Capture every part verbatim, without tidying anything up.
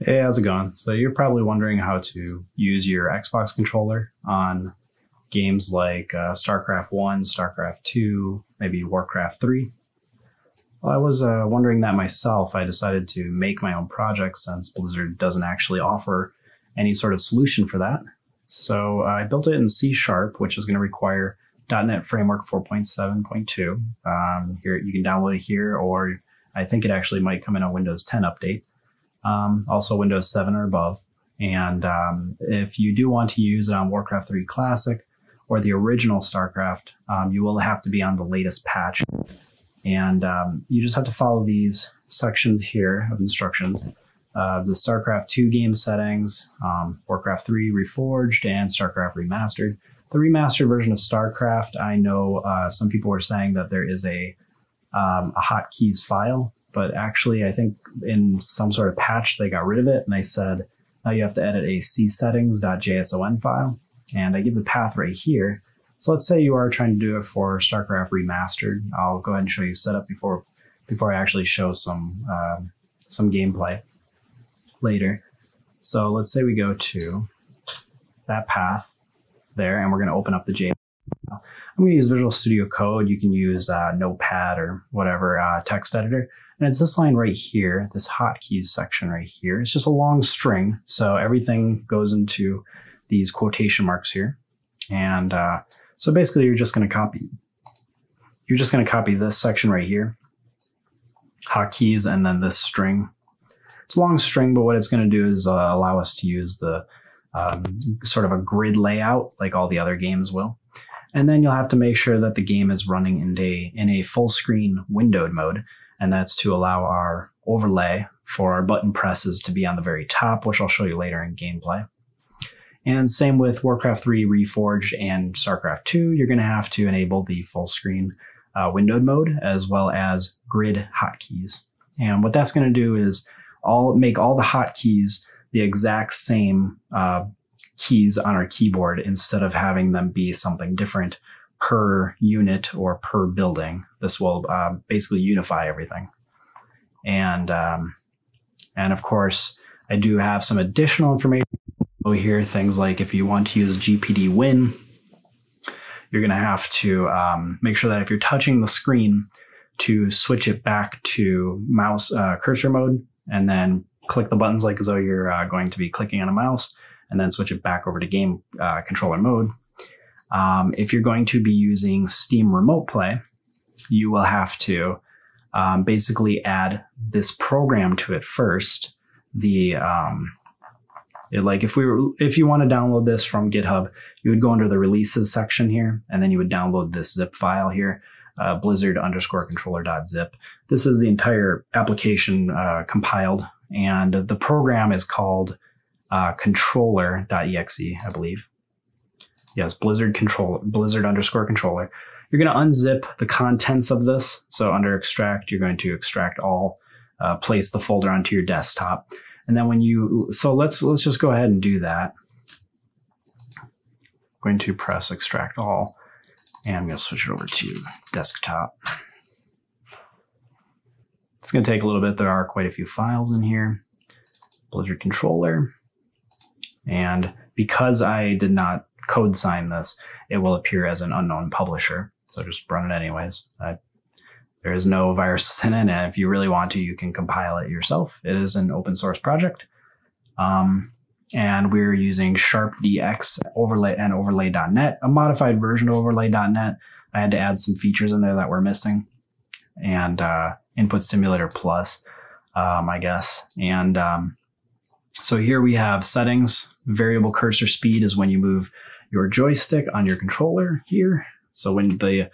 Hey, how's it going? So you're probably wondering how to use your Xbox controller on games like uh, StarCraft one, StarCraft two, maybe WarCraft three. Well, I was uh, wondering that myself. I decided to make my own project since Blizzard doesn't actually offer any sort of solution for that. So uh, I built it in C Sharp, which is going to require dot net Framework four point seven point two. Um, here, you can download it here, or I think it actually might come in a Windows ten update. Um, also Windows seven or above. And um, if you do want to use um, WarCraft three Classic or the original StarCraft, um, you will have to be on the latest patch. And um, you just have to follow these sections here of instructions. Uh, the StarCraft two game settings, um, WarCraft three Reforged, and StarCraft Remastered. The remastered version of StarCraft, I know uh, some people are saying that there is a, um, a hotkeys file. But actually, I think in some sort of patch, they got rid of it. And they said, now you have to edit a csettings.json file. And I give the path right here. So let's say you are trying to do it for StarCraft Remastered. I'll go ahead and show you setup before before I actually show some, uh, some gameplay later. So let's say we go to that path there, and we're going to open up the J S O N. I'm going to use Visual Studio Code. You can use uh, Notepad or whatever uh, text editor. And it's this line right here, this hotkeys section right here. It's just a long string. So everything goes into these quotation marks here. And uh, so basically you're just going to copy. You're just going to copy this section right here, hotkeys, and then this string. It's a long string, but what it's going to do is uh, allow us to use the um, sort of a grid layout like all the other games will. And then you'll have to make sure that the game is running in a, in a full screen windowed mode. And that's to allow our overlay for our button presses to be on the very top, which I'll show you later in gameplay. And same with WarCraft three Reforged and StarCraft two, you're going to have to enable the full screen uh, windowed mode as well as grid hotkeys. And what that's going to do is all make all the hotkeys the exact same uh, keys on our keyboard instead of having them be something different per unit or per building. This will uh, basically unify everything. And um, and of course, I do have some additional information over here. Things like if you want to use G P D Win, you're going to have to um, make sure that if you're touching the screen to switch it back to mouse uh, cursor mode, and then click the buttons like as though you're uh, going to be clicking on a mouse, and then switch it back over to game uh, controller mode. Um, if you're going to be using Steam Remote Play, you will have to um, basically add this program to it first. The um, it, like if we were, if you want to download this from GitHub, you would go under the releases section here, and then you would download this zip file here, uh, blizzard underscore controller dot zip. This is the entire application uh, compiled, and the program is called uh, controller dot E X E, I believe. Yes, Blizzard control, Blizzard underscore controller. You're going to unzip the contents of this. So under extract, you're going to extract all, uh, place the folder onto your desktop. And then when you, so let's let's just go ahead and do that. I'm going to press extract all, and I'm going to switch it over to desktop. It's going to take a little bit. There are quite a few files in here. Blizzard controller, and because I did not code sign this, it will appear as an unknown publisher. So just run it anyways. I, there is no viruses in it. And if you really want to, you can compile it yourself. It is an open source project. Um, and we're using SharpDX overlay and overlay dot net, a modified version of overlay dot net. I had to add some features in there that were missing, and uh, input simulator plus, um, I guess. And um, so here we have settings. Variable cursor speed is when you move your joystick on your controller here. So when the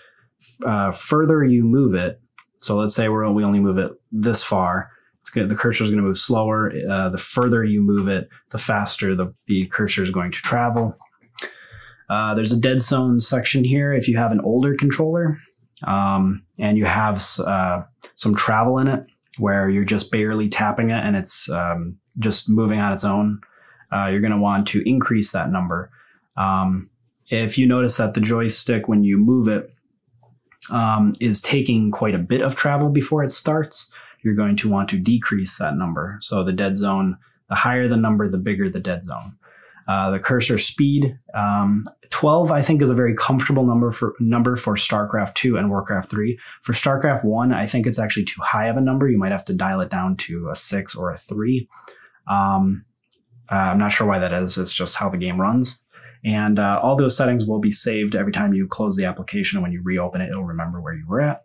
uh, further you move it, so let's say we're, we only move it this far, it's good, the cursor is going to move slower. Uh, the further you move it, the faster the, the cursor is going to travel. Uh, there's a dead zone section here if you have an older controller um, and you have uh, some travel in it where you're just barely tapping it and it's um, just moving on its own. Uh, you're going to want to increase that number. Um, if you notice that the joystick, when you move it, um, is taking quite a bit of travel before it starts, you're going to want to decrease that number. So the dead zone, The higher the number, the bigger the dead zone. Uh, the cursor speed, um, twelve, I think, is a very comfortable number for number for StarCraft two and WarCraft three. For StarCraft one, I think it's actually too high of a number. You might have to dial it down to a six or a three. Um, uh, I'm not sure why that is. It's just how the game runs. And uh, all those settings will be saved every time you close the application. And when you reopen it, it'll remember where you were at.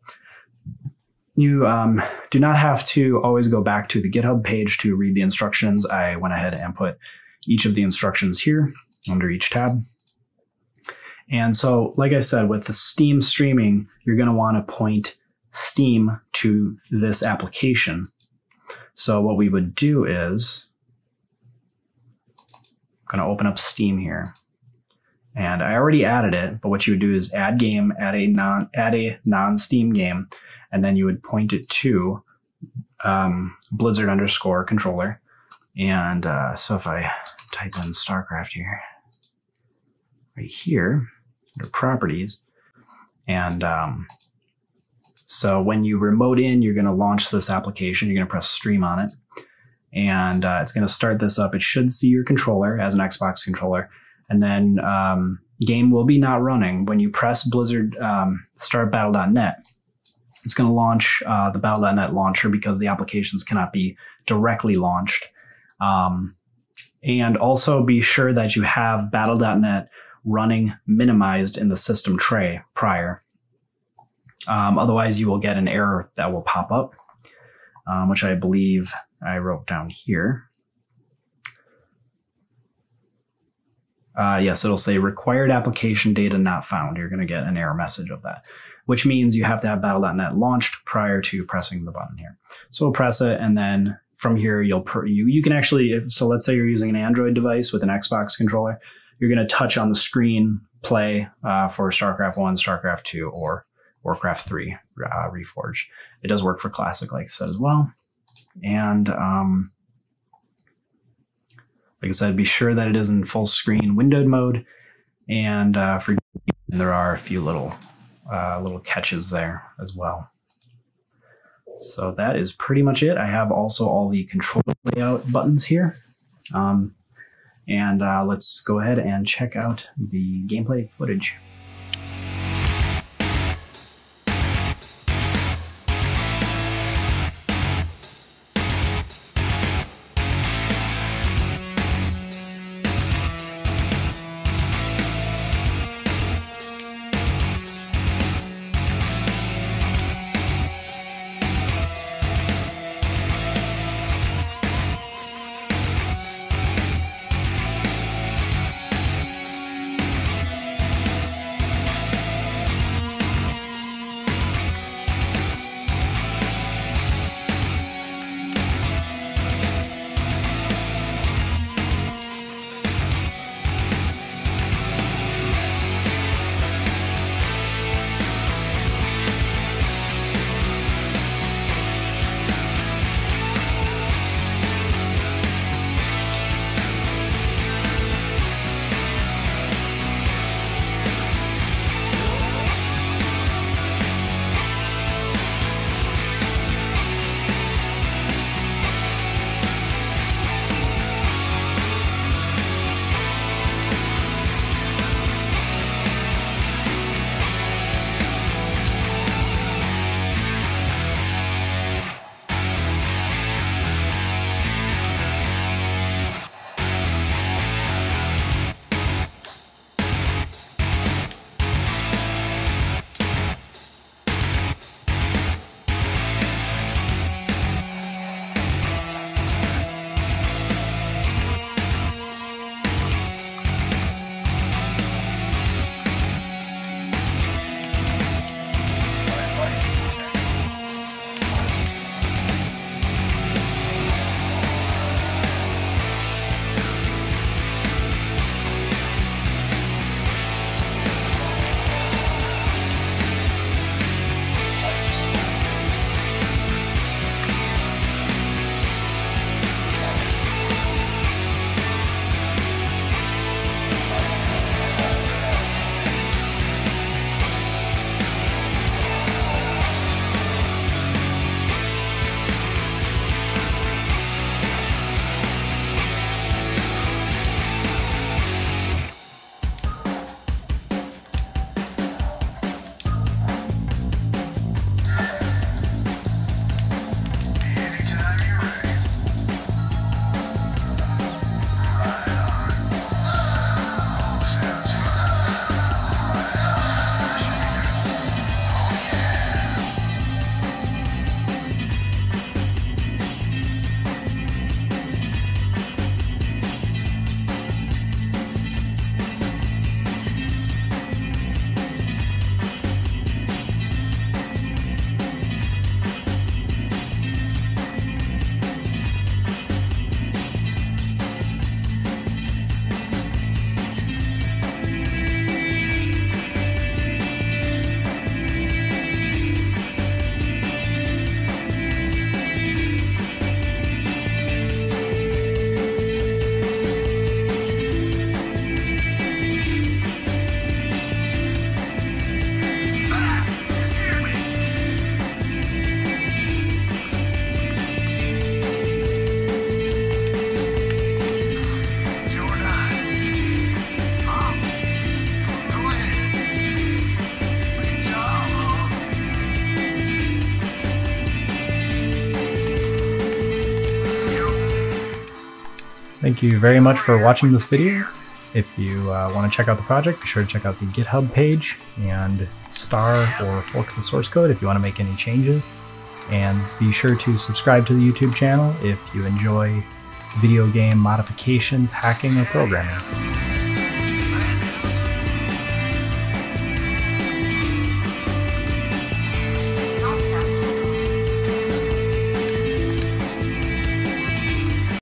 You um, do not have to always go back to the GitHub page to read the instructions. I went ahead and put each of the instructions here under each tab. And so, like I said, with the Steam streaming, you're going to want to point Steam to this application. So what we would do is, I'm going to open up Steam here. And I already added it, but what you would do is add game, add a non, add a non-Steam game, and then you would point it to um, Blizzard underscore controller. And uh, so if I type in StarCraft here, right here, under properties, and um, so when you remote in, you're going to launch this application. You're going to press stream on it, and uh, it's going to start this up. It should see your controller as an Xbox controller. And then um, game will be not running. When you press Blizzard um, start battle dot net, it's going to launch uh, the battle dot net launcher because the applications cannot be directly launched. Um, and also be sure that you have battle dot net running minimized in the system tray prior. Um, otherwise, you will get an error that will pop up, um, which I believe I wrote down here. Uh, yes, it'll say required application data not found. You're going to get an error message of that, which means you have to have battle dot net launched prior to pressing the button here. So we'll press it, and then from here, you'll per you, you can actually, if, so let's say you're using an Android device with an Xbox controller, you're going to touch on the screen play uh, for StarCraft one, StarCraft two, or WarCraft three uh, Reforged. It does work for Classic, like I said, as well. And um, like I said, be sure that it is in full screen windowed mode. And uh, for there are a few little uh, little catches there as well. So that is pretty much it. I have also all the control layout buttons here. Um, and uh, let's go ahead and check out the gameplay footage. Thank you very much for watching this video. If you uh, want to check out the project, be sure to check out the GitHub page and star or fork the source code if you want to make any changes. And be sure to subscribe to the YouTube channel if you enjoy video game modifications, hacking, or programming.